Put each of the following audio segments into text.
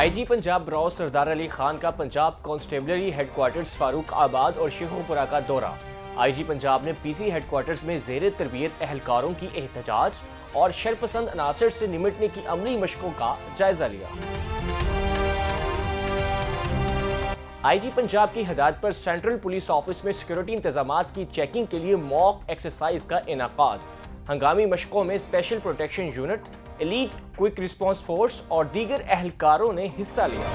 IG Punjab Rao Sardar Ali Khan का Punjab constabulary headquarters Farooqabad और शेखोपुरा का दौरा। आईजी पंजाब ने पीसी हेडक्वार्टर्स में जेर तरबियत एहलकारों की एहतजाज और शरपसंद अनासर से निमटने की अमली मशकों का जायजा लिया। आईजी पंजाब की हिदायत पर सेंट्रल पुलिस ऑफिस में सिक्योरिटी इंतजामात की चेकिंग के लिए मॉक एक्सरसाइज का इनाकाद। हंगामी मशकों में special protection unit, elite quick response force और दीगर एहलकारों ने हिस्सा लिया।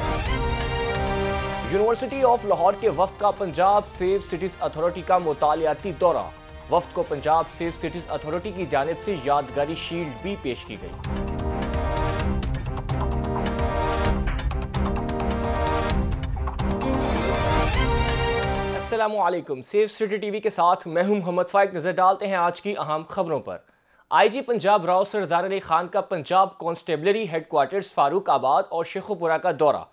यूनिवर्सिटी ऑफ लाहौर के वफ्द का पंजाब सेफ सिटीज अथॉरिटी का मुतालियाती दौरा। वफ्द को पंजाब सेफ सिटीज अथॉरिटी की जानिब से यादगारी शील्ड भी पेश की गई। अस्सलामुअलैकुम, सेफ सिटी टीवी के साथ मैं हूं मोहम्मद फायक। नजर डालते हैं आज की अहम खबरों पर। आईजी पंजाब राव सरदार अली खान का पंजाब कॉन्स्टेबलरी हेडक्वार्टर्स फारूकाबाद और शेखोपुरा का दौरा।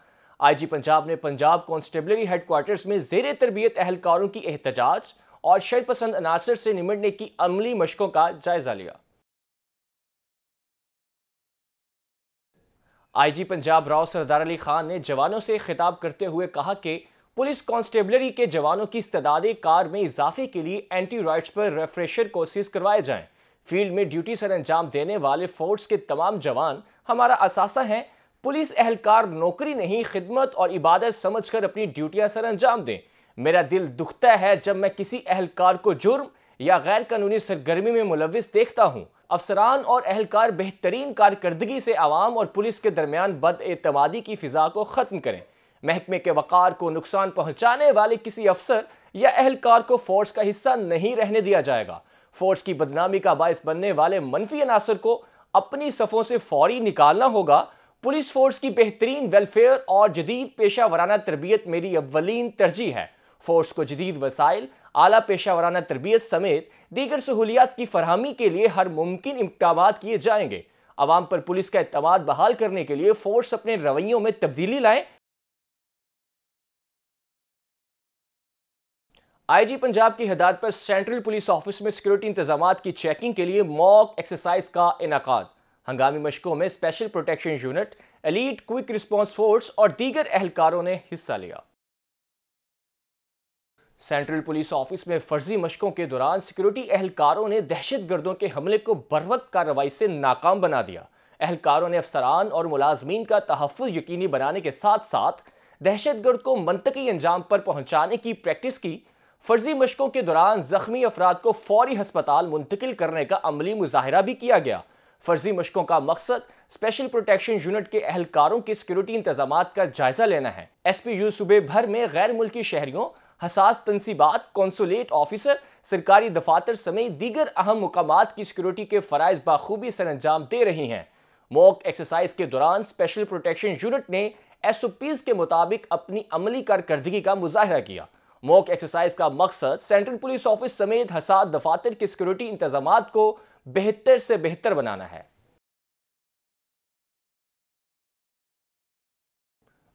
आईजी पंजाब ने पंजाब कॉन्स्टेबलरी हेडक्वार्टर्स में जेर तरबियत एहलकारों की एहतजाज और शरपसंद अनासर से निमटने की अमली मशकों का जायजा लिया। आईजी पंजाब राव सरदार अली खान ने जवानों से खिताब करते हुए कहा कि पुलिस कॉन्स्टेबलरी के जवानों की इस्तेदाद कार में इजाफे के लिए एंटी राइट्स पर रिफ्रेशर कोर्सेज करवाए जाएं। फील्ड में ड्यूटी सर अंजाम देने वाले फोर्स के तमाम जवान हमारा असासा हैं। पुलिस एहलकार नौकरी नहीं, खिदमत और इबादत समझकर अपनी ड्यूटियां सर अंजाम दें। मेरा दिल दुखता है जब मैं किसी एहलकार को जुर्म या गैर कानूनी सरगर्मी में मुलविस देखता हूँ। अफसरान और एहलकार बेहतरीन कारकर्दगी से आवाम और पुलिस के दरमियान बदएतमादी की फिजा को ख़त्म करें। महकमे के वक़ार को नुकसान पहुंचाने वाले किसी अफसर या एहलकार को फोर्स का हिस्सा नहीं रहने दिया जाएगा। फोर्स की बदनामी का बायस बनने वाले मनफी अनासर को अपनी सफ़ों से फौरी निकालना होगा। पुलिस फोर्स की बेहतरीन वेलफेयर और जदीद पेशा वराना तरबियत मेरी अव्वलीन तरजीह है। फोर्स को जदीद वसाइल, आला पेशा वराना तरबियत समेत दीगर सहूलियात की फरहमी के लिए हर मुमकिन इक़दाम किए जाएंगे। आवाम पर पुलिस का एतमाद बहाल करने के लिए फोर्स अपने रवैयों में तब्दीली लाएँ। आईजी पंजाब की हिदायत पर सेंट्रल पुलिस ऑफिस में सिक्योरिटी इंतजामात की चेकिंग के लिए मॉक एक्सरसाइज का इनाकाद। हंगामी मशकों में special protection unit, elite quick response force और दीगर एहलकारों ने हिस्सा लिया। सेंट्रल पुलिस ऑफिस में फर्जी मशकों के दौरान सिक्योरिटी एहलकारों ने दहशतगर्दों के हमले को बरवक्त कार्रवाई से नाकाम बना दिया। एहलकारों ने अफसरान और मुलाजमीन का तहफ़्फ़ुज़ यकीनी बनाने के साथ साथ दहशतगर्द को मनतकी अंजाम पर पहुंचाने की प्रैक्टिस की। फर्जी मशकों के दौरान जख्मी अफराद को फौरी हस्पताल मुंतकिल करने का अमली मुजाहिरा भी किया गया। फर्जी मशकों का मकसद स्पेशल प्रोटेक्शन यूनिट के एहलकारों के सिक्योरिटी इंतजामात का जायजा लेना है। एसपीयू सूबे भर में गैर मुल्की शहरियों, हसास तनसीबात, कौंसुलेट ऑफिसर, सरकारी दफातर समेत दीगर अहम मुकामात की सिक्योरिटी के फ़राइज़ बखूबी सर अंजाम दे रही हैं। मॉक एक्सरसाइज के दौरान स्पेशल प्रोटेक्शन यूनिट ने SOPs के मुताबिक अपनी अमली कारकर्दगी का मुजाहिरा किया। मॉक एक्सरसाइज का मकसद सेंट्रल पुलिस ऑफिस समेत हसात दफातर के सिक्योरिटी इंतजामात को बेहतर से बेहतर बनाना है।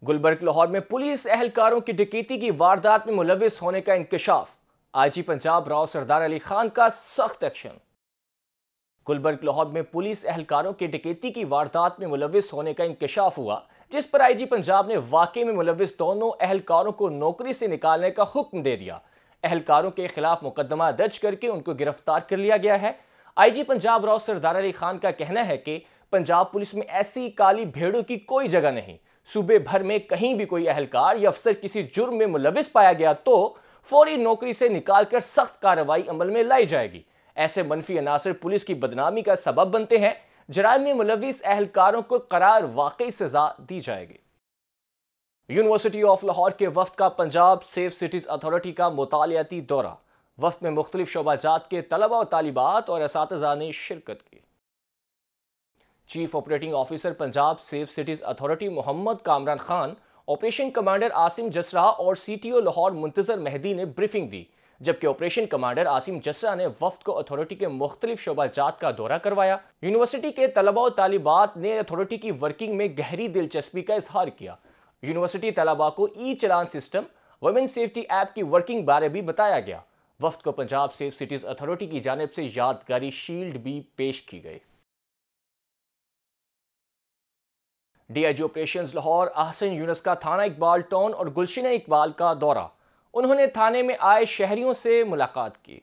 गुलबर्ग लाहौर में पुलिस एहलकारों की डकैती की वारदात में मुलविस होने का इंकशाफ। आईजी पंजाब राव सरदार अली खान का सख्त एक्शन। गुलबर्ग लाहौर में पुलिस एहलकारों के डकैती की वारदात में मुलविस होने का इंकशाफ हुआ, जिस पर आईजी पंजाब ने वाकई में मुलविस दोनों एहलकारों को नौकरी से निकालने का हुक्म दे दिया। एहलकारों के खिलाफ मुकदमा दर्ज करके उनको गिरफ्तार कर लिया गया है। आईजी पंजाब राव सरदार अली खान का कहना है कि पंजाब पुलिस में ऐसी काली भेड़ों की कोई जगह नहीं। सूबे भर में कहीं भी कोई एहलकार या अफसर किसी जुर्म में मुलविस पाया गया तो फौरी नौकरी से निकालकर सख्त कार्रवाई अमल में लाई जाएगी। ऐसे मनफी अनासर पुलिस की बदनामी का सबब बनते हैं। जराइम में मुलविस एहलकारों को करार वाकई सजा दी जाएगी। यूनिवर्सिटी ऑफ लाहौर के वफ्द का पंजाब सेफ सिटीज़ अथॉरिटी का मुतालियाती दौरा। वफ्द में मुख्तलिफ शोबाजात के तलबा और तालिबात और असातिज़ा ने शिरकत की। Chief operating officer Punjab safe cities authority Mohammad Kamran Khan, operation commander Asim Jasra और CTO लाहौर मुंतज़िर मेहदी ने ब्रीफिंग दी, जबकि ऑपरेशन कमांडर आसिम जसरा ने वफ्द को अथॉरिटी के मुख्तलिफ शोबाजात का दौरा करवाया। यूनिवर्सिटी के तलबा और तालिबात ने अथॉरिटी की वर्किंग में गहरी दिलचस्पी का इजहार किया। यूनिवर्सिटी तलबा को E-चलान सिस्टम, वुमेन सेफ्टी ऐप की वर्किंग बारे भी बताया गया। वफ्द को पंजाब सेफ सिटीज़ अथॉरिटी की जानिब से यादगारी शील्ड भी पेश की गई। डीआईजी ऑपरेशंस लाहौर अहसन यूनुस का थाना इकबाल टाउन और गुलशन इकबाल का दौरा, उन्होंने थाने में आए शहरियों से मुलाकात की।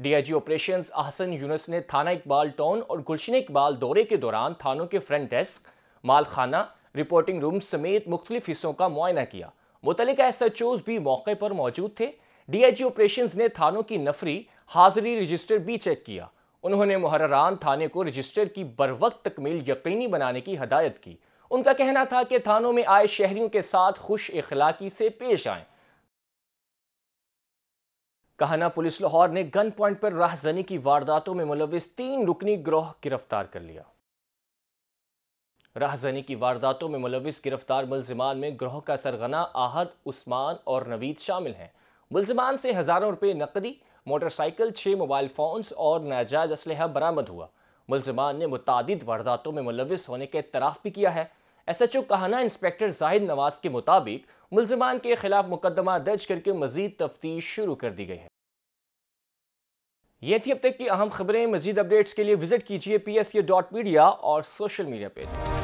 डीआईजी ऑपरेशंस अहसन यूनुस ने थाना इकबाल टाउन और गुलशन इकबाल दौरे के दौरान थानों के फ्रंट डेस्क, मालखाना, रिपोर्टिंग रूम समेत मुख्तलिफ हिस्सों का मुआयना किया। मुतलिका एसएचओज़ भी मौके पर मौजूद थे। डीआईजी ऑपरेशंस ने थानों की नफरी हाजिरी रजिस्टर भी चेक किया। उन्होंने मुहर्रान थाने को रजिस्टर की बरवक्त तकमील यकीनी बनाने की हदायत की। उनका कहना था कि थानों में आए शहरियों के साथ खुश अखलाकी से पेश आएं। कहना पुलिस लाहौर ने गन पॉइंट पर राहजनी की वारदातों में मुलविस 3 रुकनी ग्रोह गिरफ्तार कर लिया। राहजनी की वारदातों में मुलविस गिरफ्तार मुलजमान में ग्रोह का सरगना आहद उस्मान और नवीद शामिल हैं। मुलजमान से हजारों रुपये नकदी, मोटरसाइकिल, 6 मोबाइल फोन्स और नाजायज असलहा बरामद हुआ। मुलजमान ने मुतादिद वारदातों में मुलविस होने का इतराफ़ भी किया है। एसएचओ कहना इंस्पेक्टर जाहिद नवाज के मुताबिक मुलजमान के खिलाफ मुकदमा दर्ज करके मजीद तफ्तीश शुरू कर दी गई है। ये थी अब तक की अहम खबरें। मजीद अपडेट्स के लिए विजिट कीजिए PSA.media और सोशल मीडिया पेज।